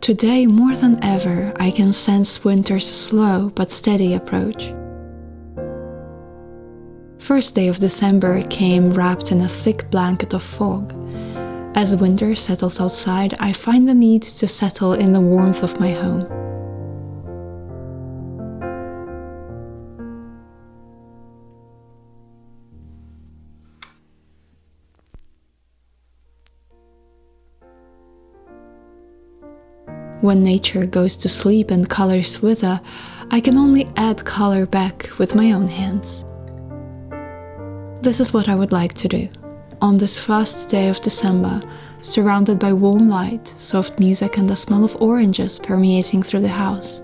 Today, more than ever, I can sense winter's slow but steady approach. First day of December came wrapped in a thick blanket of fog. As winter settles outside, I find the need to settle in the warmth of my home. When nature goes to sleep and colors wither, I can only add color back with my own hands. This is what I would like to do. On this first day of December, surrounded by warm light, soft music and the smell of oranges permeating through the house.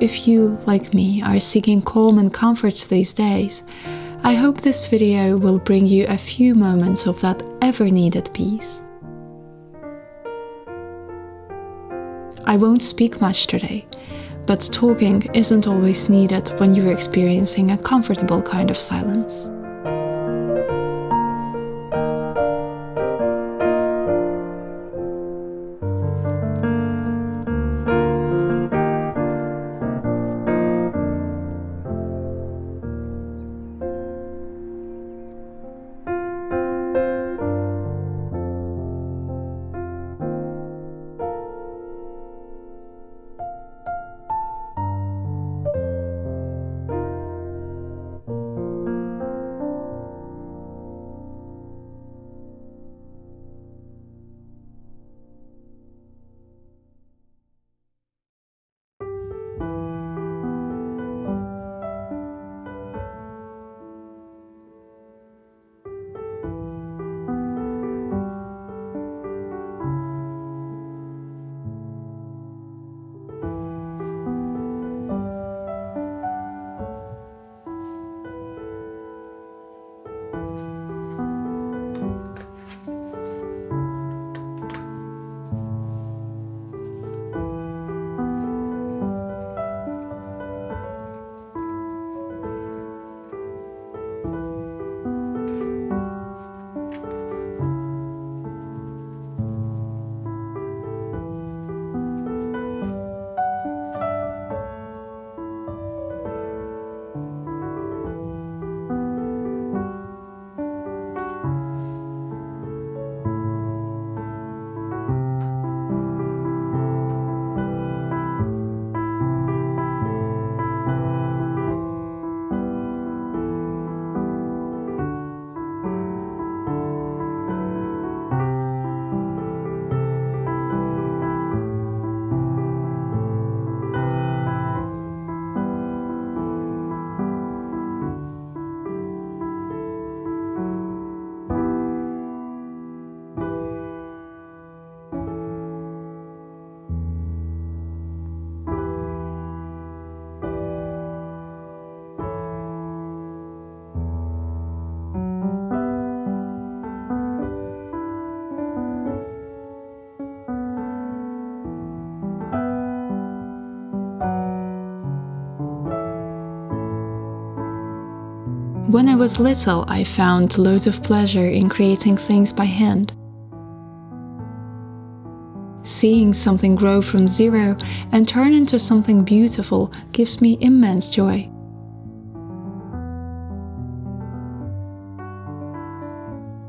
If you, like me, are seeking calm and comfort these days, I hope this video will bring you a few moments of that ever-needed peace. I won't speak much today, but talking isn't always needed when you're experiencing a comfortable kind of silence. When I was little, I found loads of pleasure in creating things by hand. Seeing something grow from zero and turn into something beautiful gives me immense joy.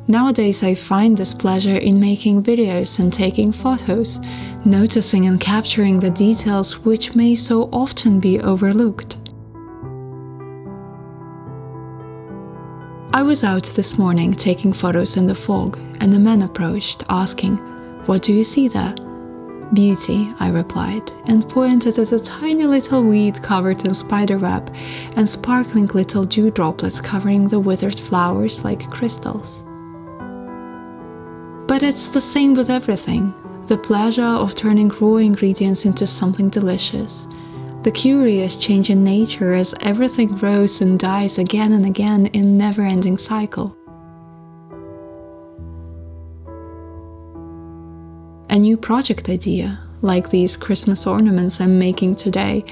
Nowadays I find this pleasure in making videos and taking photos, noticing and capturing the details which may so often be overlooked. I was out this morning taking photos in the fog, and a man approached, asking, "What do you see there?" "Beauty," I replied, and pointed at a tiny little weed covered in spiderweb and sparkling little dew droplets covering the withered flowers like crystals. But it's the same with everything. The pleasure of turning raw ingredients into something delicious. The curious change in nature as everything grows and dies again and again in never-ending cycle. A new project idea, like these Christmas ornaments I'm making today,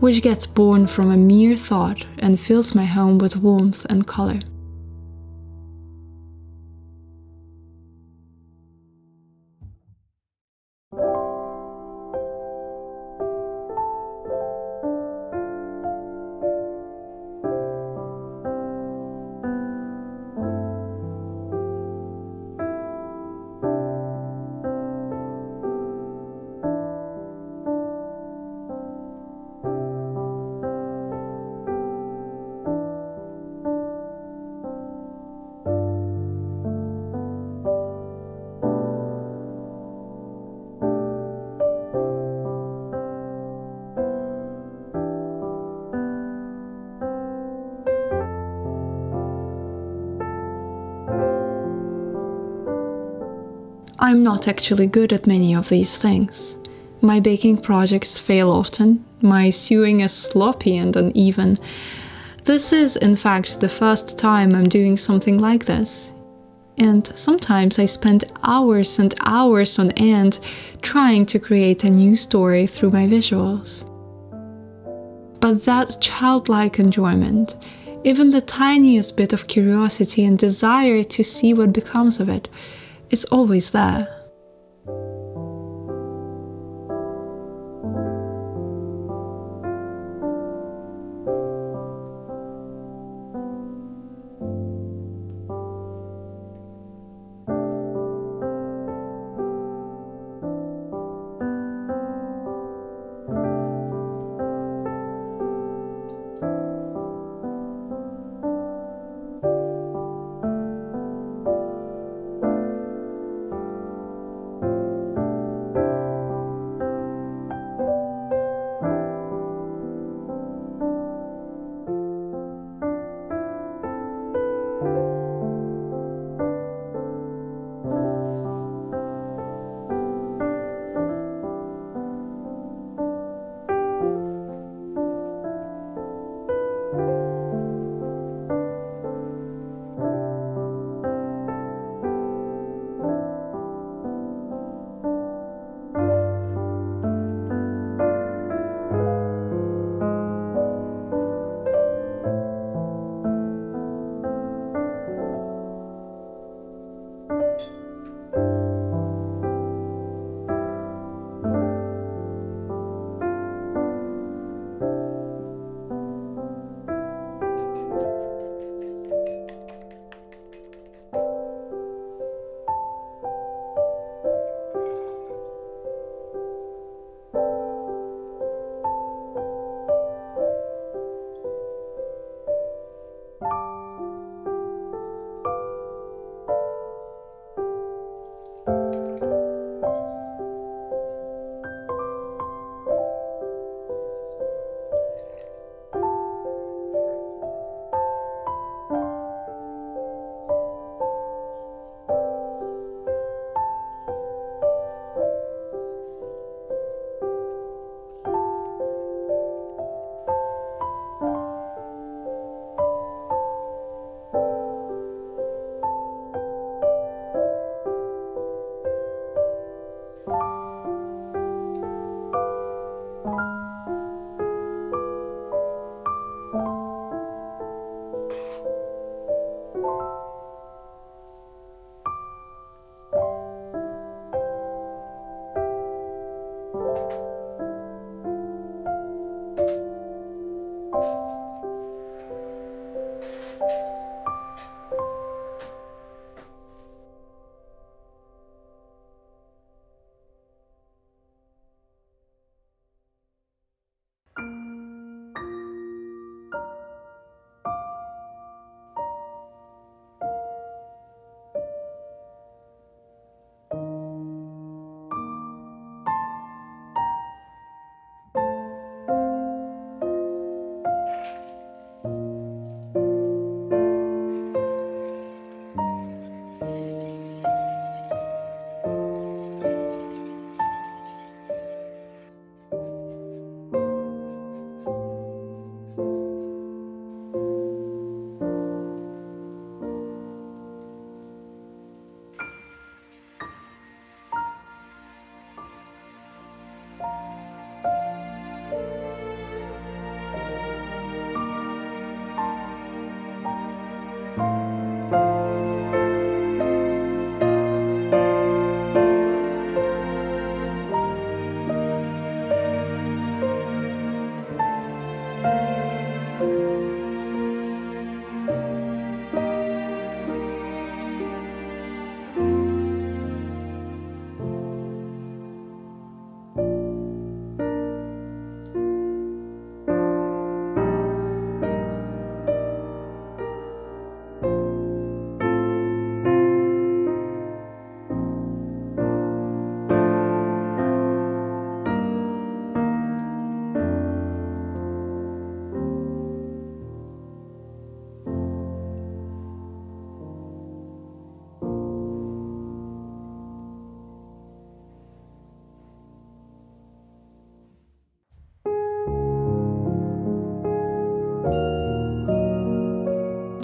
which gets born from a mere thought and fills my home with warmth and color. I'm not actually good at many of these things. My baking projects fail often, my sewing is sloppy and uneven. This is, in fact, the first time I'm doing something like this. And sometimes I spend hours and hours on end trying to create a new story through my visuals. But that childlike enjoyment, even the tiniest bit of curiosity and desire to see what becomes of it, it's always there.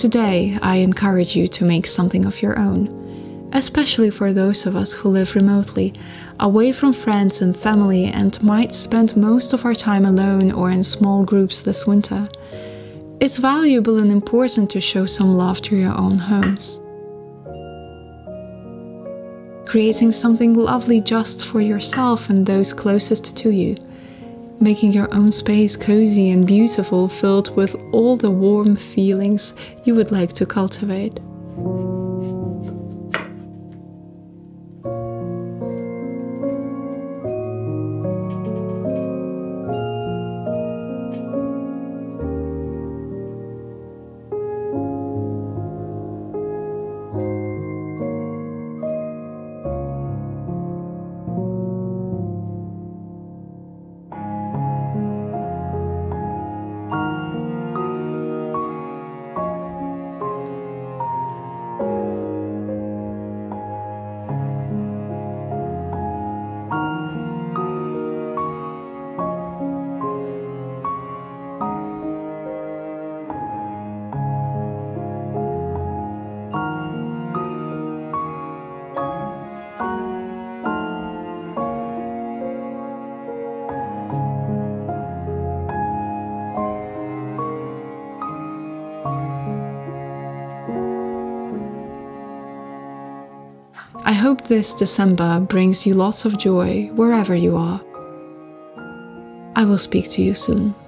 Today, I encourage you to make something of your own, especially for those of us who live remotely, away from friends and family, and might spend most of our time alone or in small groups this winter. It's valuable and important to show some love to your own homes. Creating something lovely just for yourself and those closest to you. Making your own space cozy and beautiful, filled with all the warm feelings you would like to cultivate. I hope this December brings you lots of joy wherever you are. I will speak to you soon.